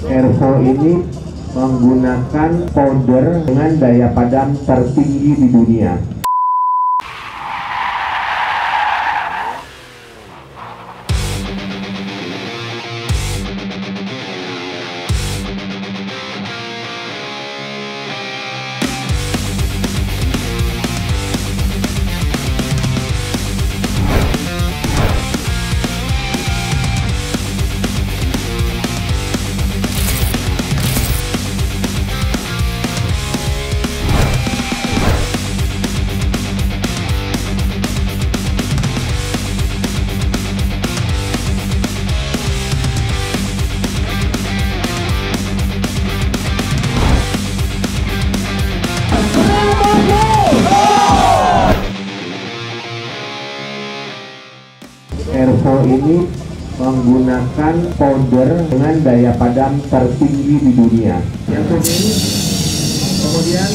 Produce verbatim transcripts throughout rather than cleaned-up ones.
Servvo ini menggunakan powder dengan daya padam tertinggi di dunia. Servvo ini menggunakan powder dengan daya padam tertinggi di dunia. Yang ini, kemudian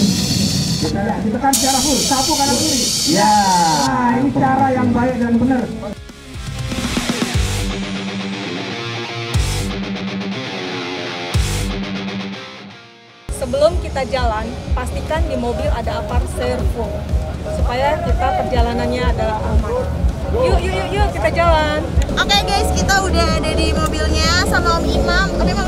kita ya, ditekan secara full, satu kanan kiri. Ya. Nah, ini cara yang baik dan benar. Sebelum kita jalan, pastikan di mobil ada A P A R servvo supaya kita perjalanannya adalah aman. Yuk, yuk, yuk, yuk, kita jalan. Oke, okay guys, kita udah ada di mobilnya sama Om Imam. Om Imam